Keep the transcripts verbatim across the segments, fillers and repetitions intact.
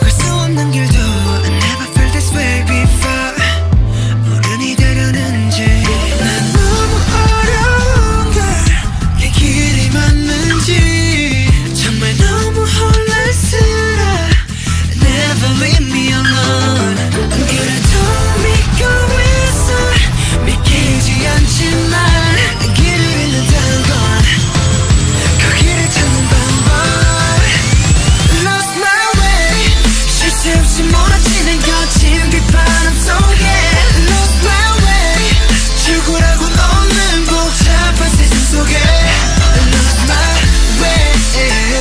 갈 수 없는 길도 I never felt this way before. 어른이 되려는지 난 너무 어려운 걸 내 길이 맞는지 lost my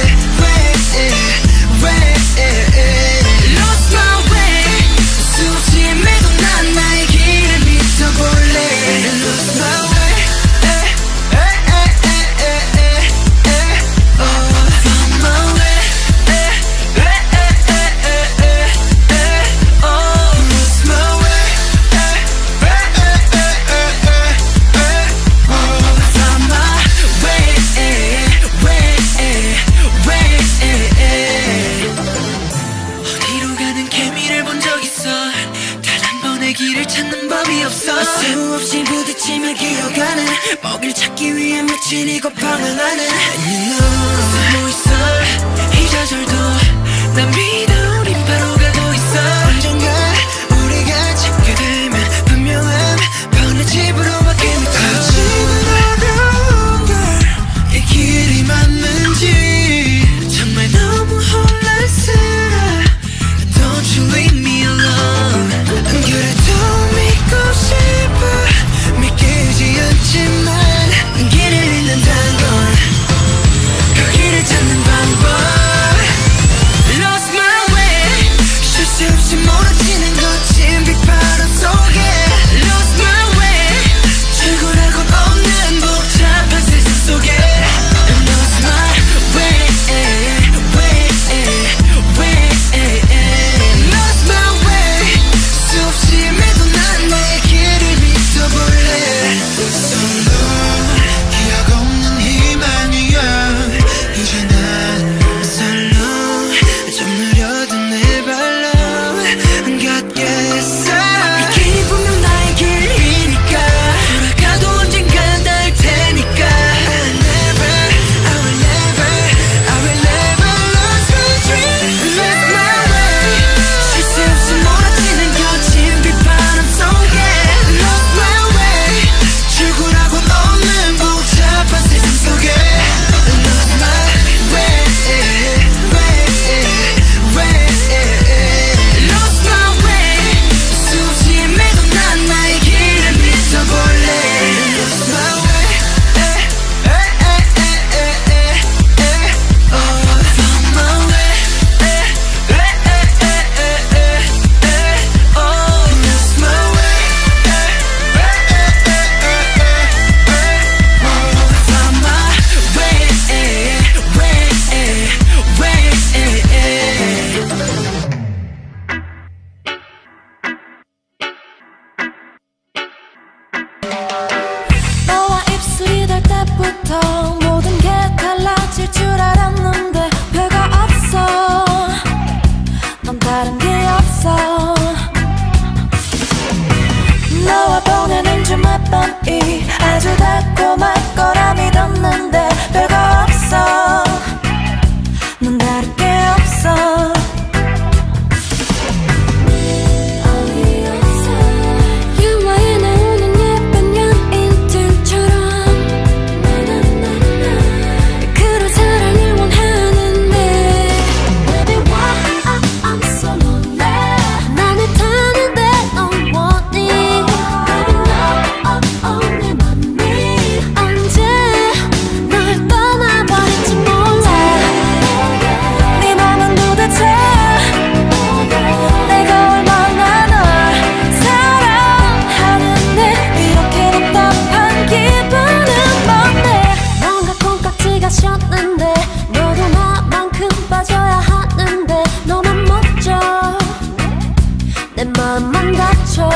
way. 내 마음만 다쳐.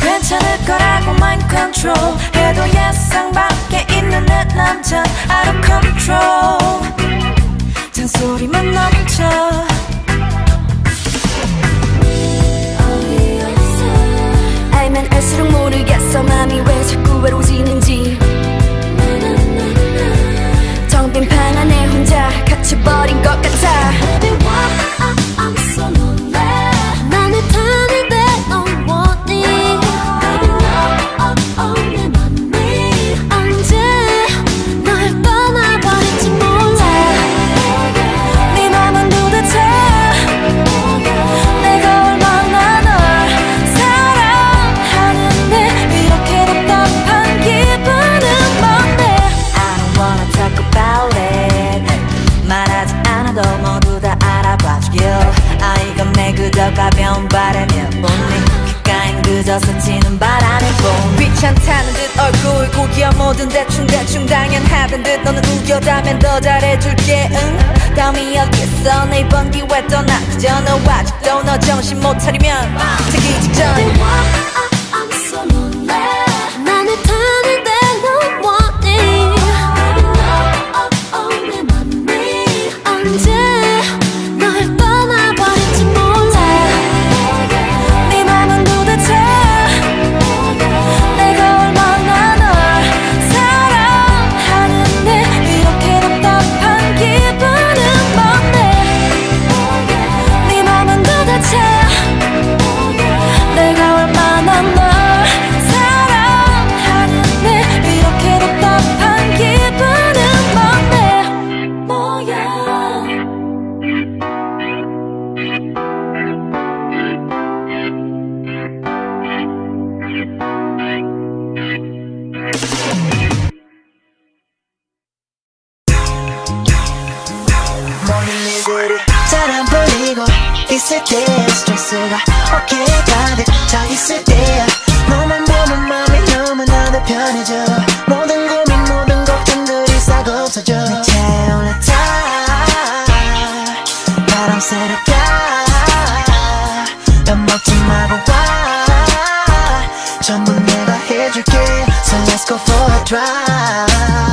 괜찮을 거라고 mind control 해도 예상 밖에 있는 내 남자 out of control. 잔소리만 넘쳐. 알면 알수록 모르겠어 맘이 왜 자꾸 외로워지는지. 정빈 방 안에 혼자 갇혀버린 것 같아. Baby why I'm so lonely. 나는 다는데 넌 원해. Baby no oh oh 내 맘이 언제 널 떠나버릴지 몰라. 네 맘은 도대체 내가 얼마나 널 사랑하는데 이렇게 답답한 기분은 뭔데. I don't wanna talk about it. 말하지 않아도 모두 다 알아봐주길. 아 이건 내 그저 가벼운 바람이야 보니 귓가엔 그저 스치는 바람이 보니. 귀찮다는 듯 얼굴 고기야 뭐든 대충대충 당연하던 듯 너는 우겨다면 더 잘해줄게 응. 다음이 여기서 내 이번 기회 떠나 그저 너 아직도 너 정신 못 차리면 되기 직전. Baby why I'm so lonely. 나는 타는데 넌 원해. Baby no oh oh 내 맘이 언제 널 떠나버릴지 몰라. 네 맘은 도대체 내가 얼마나 널 사랑하는데 이렇게 답답한 기분은 뭔데. 네 맘은 도대체 내가 얼마나 널 사랑하는데 이렇게 답답한 기분은 뭔데. 뭐야 모든 이들이 잘 안 풀리고 있을 때 스트레스가 어깨에 가득 차 있을 때야. 너만 보면 마음이 너무나도 편해져. 모든 고민 모든 걱정들이 싹 없어져. 내 채올라타 바람 쐬러 가. 밥 먹지 말고 와 전부 내가 해줄게. So let's go for a drive.